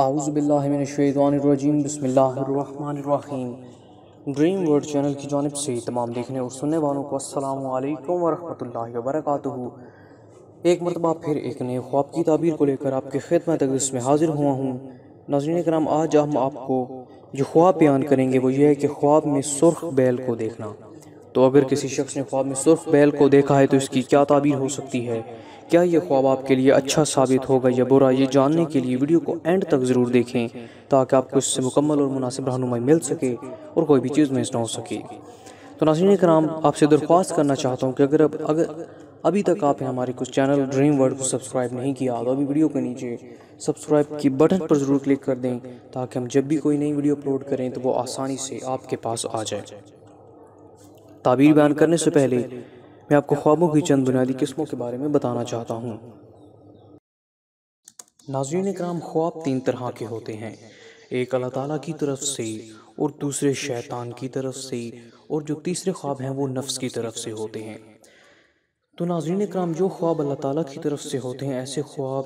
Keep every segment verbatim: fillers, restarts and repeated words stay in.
आऊज़ुबिल्लाहिमिनश्शैतानिर्रजीम बिस्मिल्लाहिर्रहमानिर्रहीम। Dream world channel की जानिब से तमाम देखने और सुनने वालों को अस्सलामु अलैकुम वरहमतुल्लाहि वबरकातुहू। एक मरतबा फिर एक नए ख्वाब की ताबीर को लेकर आपके खिदमत तकदीस में हाजिर हुआ हूँ। नाज़रीन कराम, आज हम आपको जो ख्वाब बयान करेंगे वो ये है कि ख्वाब में सुर्ख बैल को देखना। तो अगर किसी शख्स ने ख्वाब में सुर्ख बैल को देखा है तो इसकी क्या ताबीर हो सकती है, क्या यह ख्वाब आपके लिए अच्छा साबित होगा या बुरा, ये जानने के लिए वीडियो को एंड तक ज़रूर देखें ताकि आपको इससे मुकम्मल और मुनासिब रहनुमाई मिल सके और कोई भी चीज़ मिस ना हो सके। तो नाज़रीन कराम, आपसे दरख्वास्त करना चाहता हूँ कि अगर अब अगर अभी तक आपने हमारे कुछ चैनल ड्रीम वर्ल्ड को सब्सक्राइब नहीं किया तो अभी वीडियो के नीचे सब्सक्राइब की बटन पर ज़रूर क्लिक कर दें ताकि हम जब भी कोई नई वीडियो अपलोड करें तो वो आसानी से आपके पास आ जाए। ताबीर बयान करने से पहले मैं आपको ख्वाबों की चंद बुनियादी किस्मों के बारे में बताना चाहता हूँ। नाज़रीन कराम, ख्वाब तीन तरह के होते हैं, एक अल्लाह ताला की तरफ से और दूसरे शैतान की तरफ से और जो तीसरे ख्वाब हैं वो नफ्स की तरफ से होते हैं। तो नाज़रीन कराम, जो ख्वाब अल्लाह ताला की तरफ से होते हैं ऐसे ख्वाब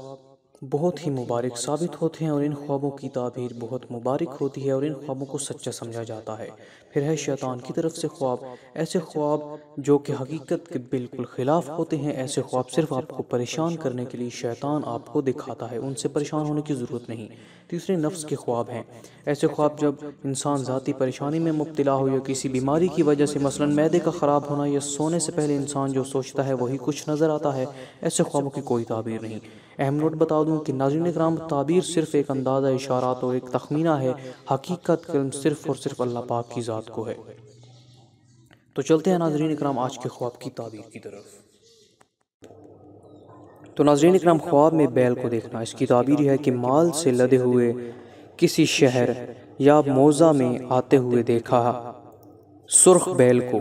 बहुत ही मुबारक साबित होते हैं और इन ख्वाबों की ताबीर बहुत मुबारक होती है और इन ख्वाबों को सच्चा समझा जाता है। फिर है शैतान की तरफ से ख्वाब, ऐसे ख्वाब जो कि हकीकत के बिल्कुल ख़िलाफ़ होते हैं। ऐसे ख्वाब सिर्फ आपको परेशान करने के लिए शैतान आपको दिखाता है, उनसे परेशान होने की ज़रूरत नहीं। तीसरे नफ्स के ख्वाब हैं, ऐसे ख्वाब जब इंसान ज़ाती परेशानी में मुब्तला हो या किसी बीमारी की वजह से, मसलन मैदे का ख़राब होना या सोने से पहले इंसान जो सोचता है वही कुछ नज़र आता है, ऐसे ख्वाबों की कोई ताबीर नहीं। अहम नोट बता दूँ कि नाज़रीन कराम, ताबीर सिर्फ़ एक अंदाज़ा, इशारात और एक तखमीना है, हकीकत का सिर्फ़ और सिर्फ अल्लाह पाक की ज़ात को है। तो चलते हैं नाज़रीन कराम आज के ख्वाब की ताबीर की तरफ। तो नाज़रीन कराम, ख्वाब में बैल को देखना, इसकी ताबीर है कि माल से लदे हुए किसी शहर या मौज़ा में आते हुए देखा सुर्ख बैल को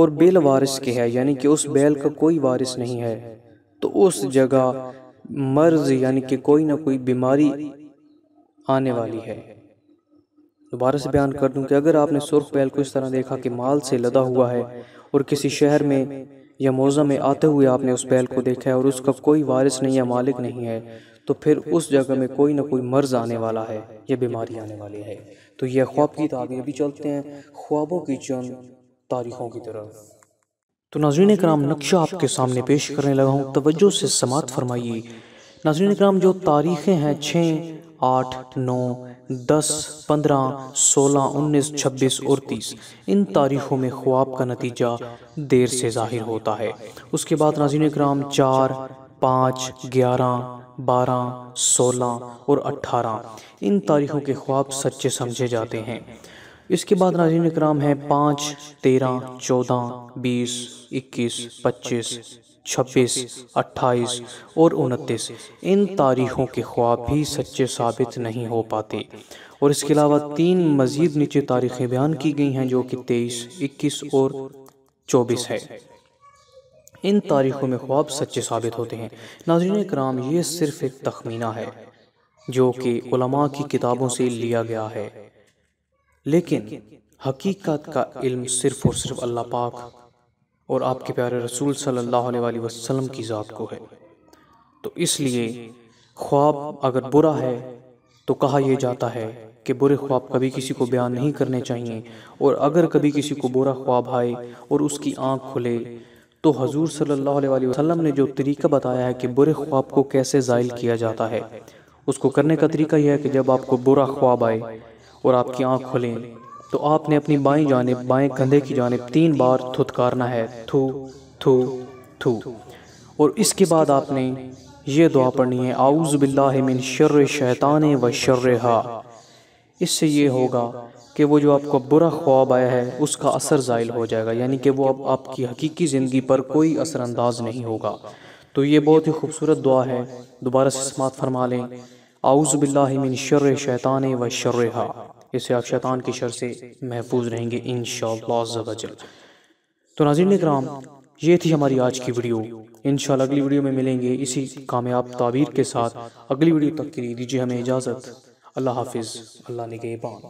और बेल वारिस के है, यानी कि उस बैल का कोई वारिस नहीं है, तो उस जगह मर्ज यानी कि कोई ना कोई बीमारी आने वाली है। दोबारा से बयान कर दूं कि अगर आपने सुर्ख बैल को इस तरह देखा कि माल से लदा हुआ है और किसी शहर में या मौज़ा में आते हुए आपने उस बैल को देखा है और उसका कोई वारिस नहीं या मालिक नहीं है, तो फिर उस जगह में कोई ना कोई मर्ज आने वाला है या बीमारी आने वाली है। तो यह ख्वाब की ताबीर। अभी चलते हैं ख्वाबों की चंद तारीखों की तरफ। तो नाज़रीन कराम, नक्शा आपके सामने पेश करने लगा हूँ, तवज्जो से समात फरमाइए। नाज़रीन कराम, जो तारीखें हैं छः, आठ, नौ, दस, पंद्रह, सोलह, उन्नीस, छब्बीस और तीस, इन तारीखों में ख्वाब का नतीजा देर से जाहिर होता है। उसके बाद नाज़रीन कराम, चार, पाँच, ग्यारह, बारह, सोलह और अट्ठारह, इन तारीखों के ख्वाब सच्चे समझे जाते हैं। इसके बाद नाज़रीन कराम है पाँच, तेरह, चौदह, बीस, इक्कीस, पच्चीस, छब्बीस, अट्ठाईस और उनतीस, इन तारीखों के ख्वाब भी सच्चे साबित नहीं हो पाते। और इसके अलावा तीन मज़ीद नीचे तारीखें बयान की गई हैं जो कि तेईस, इक्कीस और चौबीस है, इन तारीखों में ख्वाब सच्चे साबित होते हैं। नाज़रीन कराम, ये सिर्फ़ एक तखमीना है जो कि उलमा की किताबों से लिया गया है, लेकिन हकीकत का इल्म सिर्फ़ और सिर्फ अल्लाह पाक और आपके प्यारे रसूल सल्लल्लाहु अलैहि वसल्लम की ज़ात को है। तो इसलिए ख्वाब अगर बुरा है तो कहा यह जाता है कि बुरे ख्वाब कभी किसी को बयान नहीं करने चाहिए, और अगर कभी किसी को बुरा ख्वाब आए और उसकी आँख खुले तो हजूर सल्लल्लाहु अलैहि वसल्लम ने जो तरीका बताया है कि बुरे ख्वाब को कैसे ज़ाइल किया जाता है, उसको करने का तरीका यह है कि जब आपको बुरा ख्वाब आए और आपकी आँख खुलें तो आपने अपनी बाएं जानिब, बाएं कंधे की जानिब तीन बार थुतकारना है, थू थू थू, और इसके बाद आपने ये दुआ पढ़नी है, आऊज़ु बिल्लाहि मिन शर्रि शैताने व शर्रिहा। इससे ये होगा कि वो जो आपको बुरा ख्वाब आया है उसका असर ज़ाइल हो जाएगा, यानी कि वो अब आपकी हकीकी ज़िंदगी पर कोई असरानंदाज नहीं होगा। तो ये बहुत ही खूबसूरत दुआ है, दोबारा से समात फरमा लें, आऊज़ु बिल्लाहि मिन शर्रि शैताने व शर्रिहा। इससे आप शैतान के शर से महफूज रहेंगे इंशाअल्लाह अज़्ज़वजल। तो नाज़रीन कराम, ये थी हमारी आज की वीडियो। इंशाअल्लाह अगली वीडियो में मिलेंगे इसी कामयाब ताबीर के साथ। अगली वीडियो तक के लिए दीजिए हमें इजाज़त। अल्लाह हाफिज़, अल्लाह निगहबान।